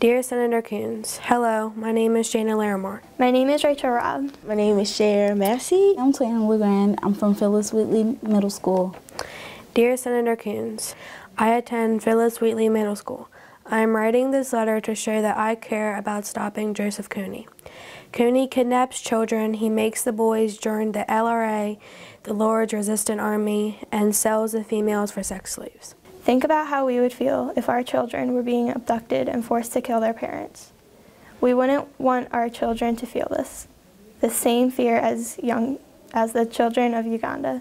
Dear Senator Coons, hello, my name is Jana Larimore. My name is Rachel Robb. My name is Cher Massey. I'm Clayton Woodland. I'm from Phyllis Wheatley Middle School. Dear Senator Coons, I attend Phyllis Wheatley Middle School. I am writing this letter to show that I care about stopping Joseph Cooney. Cooney kidnaps children, he makes the boys join the LRA, the Lord's Resistance Army, and sells the females for sex slaves. Think about how we would feel if our children were being abducted and forced to kill their parents. We wouldn't want our children to feel this, the same fear as the children of Uganda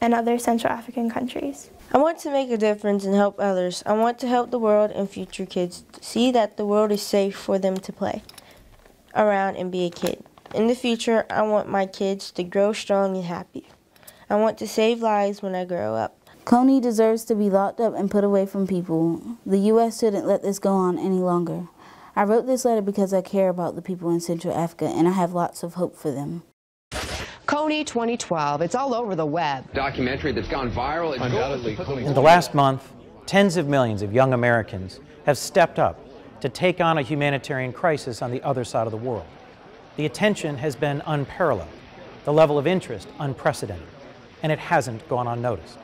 and other Central African countries. I want to make a difference and help others. I want to help the world and future kids see that the world is safe for them to play around and be a kid. In the future, I want my kids to grow strong and happy. I want to save lives when I grow up. Kony deserves to be locked up and put away from people. The U.S. shouldn't let this go on any longer. I wrote this letter because I care about the people in Central Africa and I have lots of hope for them. Kony 2012, it's all over the web. Documentary that's gone viral. In the last month, tens of millions of young Americans have stepped up to take on a humanitarian crisis on the other side of the world. The attention has been unparalleled, the level of interest unprecedented, and it hasn't gone unnoticed.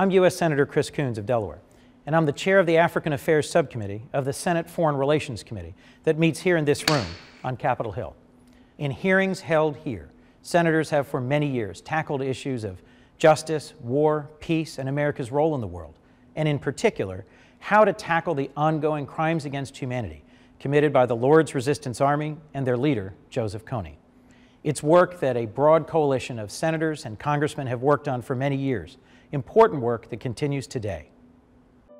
I'm U.S. Senator Chris Coons of Delaware, and I'm the chair of the African Affairs Subcommittee of the Senate Foreign Relations Committee that meets here in this room on Capitol Hill. In hearings held here, senators have for many years tackled issues of justice, war, peace, and America's role in the world, and in particular, how to tackle the ongoing crimes against humanity committed by the Lord's Resistance Army and their leader, Joseph Kony. It's work that a broad coalition of senators and congressmen have worked on for many years, important work that continues today.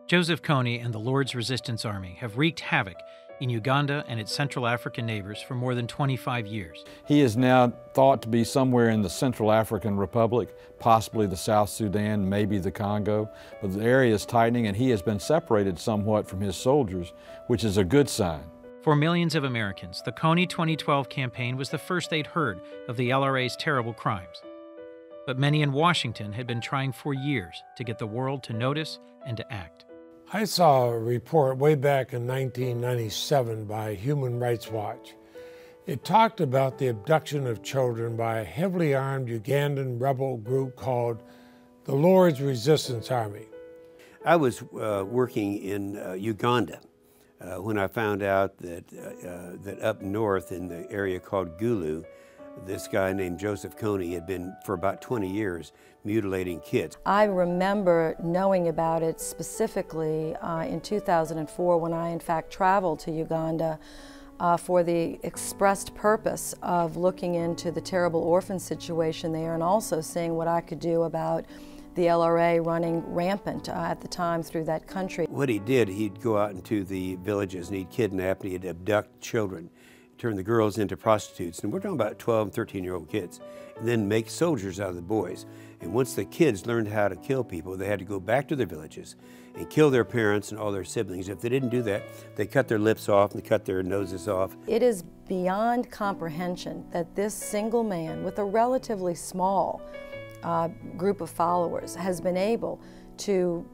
Joseph Kony and the Lord's Resistance Army have wreaked havoc in Uganda and its Central African neighbors for more than 25 years. He is now thought to be somewhere in the Central African Republic, possibly the South Sudan, maybe the Congo, but the area is tightening and he has been separated somewhat from his soldiers, which is a good sign. For millions of Americans, the Kony 2012 campaign was the first they'd heard of the LRA's terrible crimes. But many in Washington had been trying for years to get the world to notice and to act. I saw a report way back in 1997 by Human Rights Watch. It talked about the abduction of children by a heavily armed Ugandan rebel group called the Lord's Resistance Army. I was working in Uganda when I found out that, up north in the area called Gulu, this guy named Joseph Kony had been, for about 20 years, mutilating kids. I remember knowing about it specifically in 2004 when I, in fact, traveled to Uganda for the expressed purpose of looking into the terrible orphan situation there and also seeing what I could do about the LRA running rampant at the time through that country. What he did, he'd go out into the villages and he'd kidnap and he'd abduct children, turn the girls into prostitutes, and we're talking about 12 and 13-year-old kids, and then make soldiers out of the boys. And once the kids learned how to kill people, they had to go back to their villages and kill their parents and all their siblings. If they didn't do that, they cut their lips off and they cut their noses off. It is beyond comprehension that this single man, with a relatively small group of followers, has been able to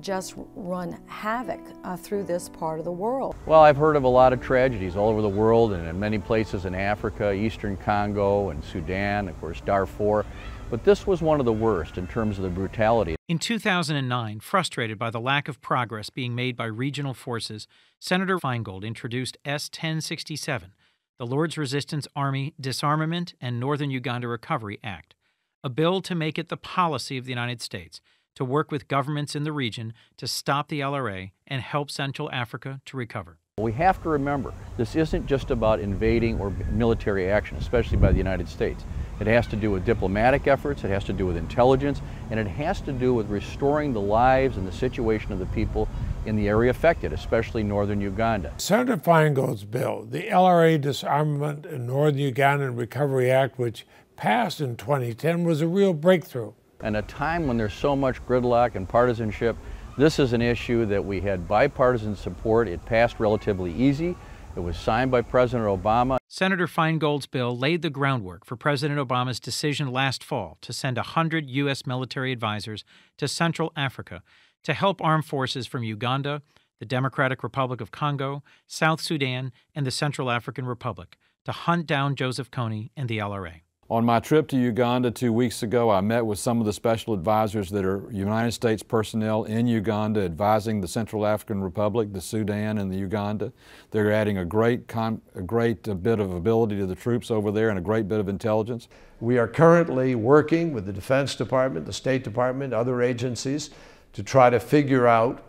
just run havoc through this part of the world. Well, I've heard of a lot of tragedies all over the world and in many places in Africa, Eastern Congo and Sudan, of course Darfur, but this was one of the worst in terms of the brutality. In 2009, frustrated by the lack of progress being made by regional forces, Senator Feingold introduced S-1067, the Lord's Resistance Army Disarmament and Northern Uganda Recovery Act, a bill to make it the policy of the United States to work with governments in the region to stop the LRA and help Central Africa to recover. We have to remember, this isn't just about invading or military action, especially by the United States. It has to do with diplomatic efforts, it has to do with intelligence, and it has to do with restoring the lives and the situation of the people in the area affected, especially northern Uganda. Senator Feingold's bill, the LRA Disarmament and Northern Uganda Recovery Act, which passed in 2010, was a real breakthrough. And a time when there's so much gridlock and partisanship, this is an issue that we had bipartisan support. It passed relatively easy. It was signed by President Obama. Senator Feingold's bill laid the groundwork for President Obama's decision last fall to send 100 U.S. military advisors to Central Africa to help armed forces from Uganda, the Democratic Republic of Congo, South Sudan, and the Central African Republic to hunt down Joseph Kony and the LRA. On my trip to Uganda 2 weeks ago, I met with some of the special advisors that are United States personnel in Uganda advising the Central African Republic, the Sudan, and the Uganda. They're adding a great bit of ability to the troops over there and a great bit of intelligence. We are currently working with the Defense Department, the State Department, other agencies to try to figure out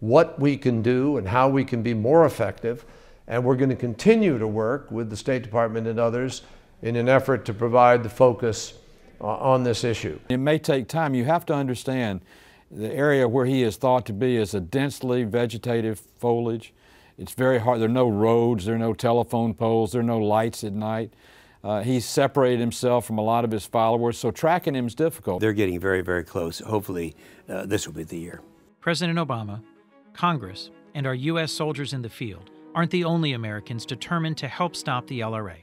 what we can do and how we can be more effective. And we're going to continue to work with the State Department and others in an effort to provide the focus on this issue. It may take time. You have to understand the area where he is thought to be is a densely vegetative foliage. It's very hard. There are no roads, there are no telephone poles, there are no lights at night. He's separated himself from a lot of his followers, so tracking him is difficult. They're getting very, very close. Hopefully, this will be the year. President Obama, Congress, and our U.S. soldiers in the field aren't the only Americans determined to help stop the LRA.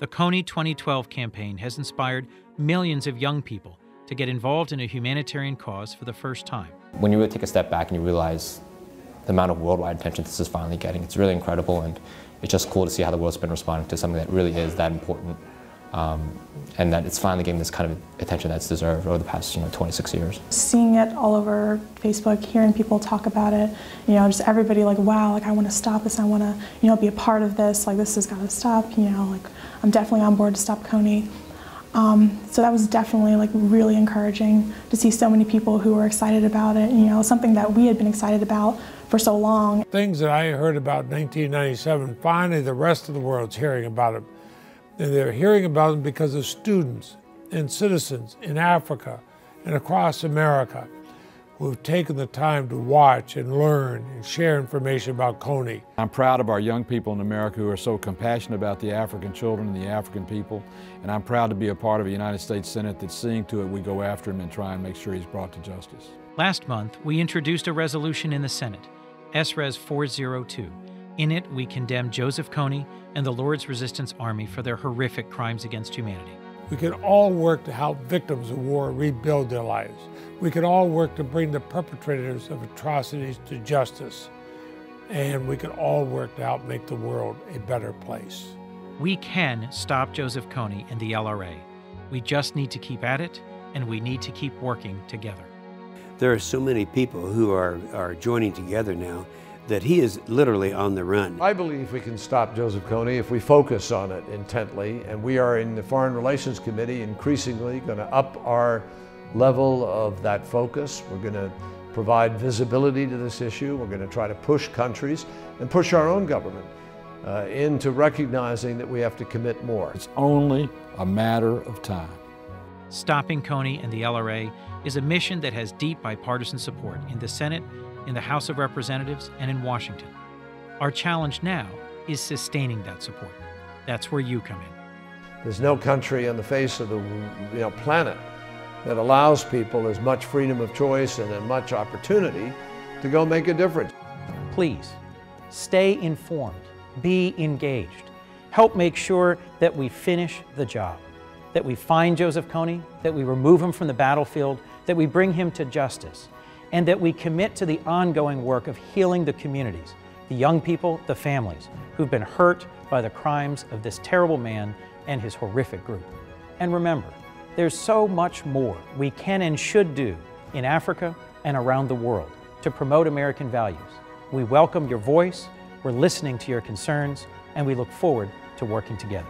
The Kony 2012 campaign has inspired millions of young people to get involved in a humanitarian cause for the first time. When you really take a step back and you realize the amount of worldwide attention this is finally getting, it's really incredible, and it's just cool to see how the world's been responding to something that really is that important, and that it's finally getting this kind of attention that's deserved over the past 26 years. Seeing it all over Facebook, hearing people talk about it, just everybody like, wow, like I want to stop this, I want to be a part of this, like this has got to stop, like I'm definitely on board to stop Kony. So that was definitely like really encouraging to see so many people who were excited about it, something that we had been excited about for so long. Things that I heard about in 1997, finally the rest of the world's hearing about it. And they're hearing about them because of students and citizens in Africa and across America who have taken the time to watch and learn and share information about Kony. I'm proud of our young people in America who are so compassionate about the African children and the African people, and I'm proud to be a part of a United States Senate that's seeing to it we go after him and try and make sure he's brought to justice. Last month, we introduced a resolution in the Senate, SRES 402. In it, we condemn Joseph Kony and the Lord's Resistance Army for their horrific crimes against humanity. We can all work to help victims of war rebuild their lives. We can all work to bring the perpetrators of atrocities to justice. And we can all work to help make the world a better place. We can stop Joseph Kony and the LRA. We just need to keep at it, and we need to keep working together. There are so many people who are joining together now that he is literally on the run. I believe we can stop Joseph Kony if we focus on it intently, and we are in the Foreign Relations Committee increasingly going to up our level of that focus. We're going to provide visibility to this issue. We're going to try to push countries and push our own government into recognizing that we have to commit more. It's only a matter of time. Stopping Kony and the LRA is a mission that has deep bipartisan support in the Senate, in the House of Representatives, and in Washington. Our challenge now is sustaining that support. That's where you come in. There's no country on the face of the planet that allows people as much freedom of choice and as much opportunity to go make a difference. Please, stay informed, be engaged. Help make sure that we finish the job, that we find Joseph Kony, that we remove him from the battlefield, that we bring him to justice, and that we commit to the ongoing work of healing the communities, the young people, the families, who've been hurt by the crimes of this terrible man and his horrific group. And remember, there's so much more we can and should do in Africa and around the world to promote American values. We welcome your voice, we're listening to your concerns, and we look forward to working together.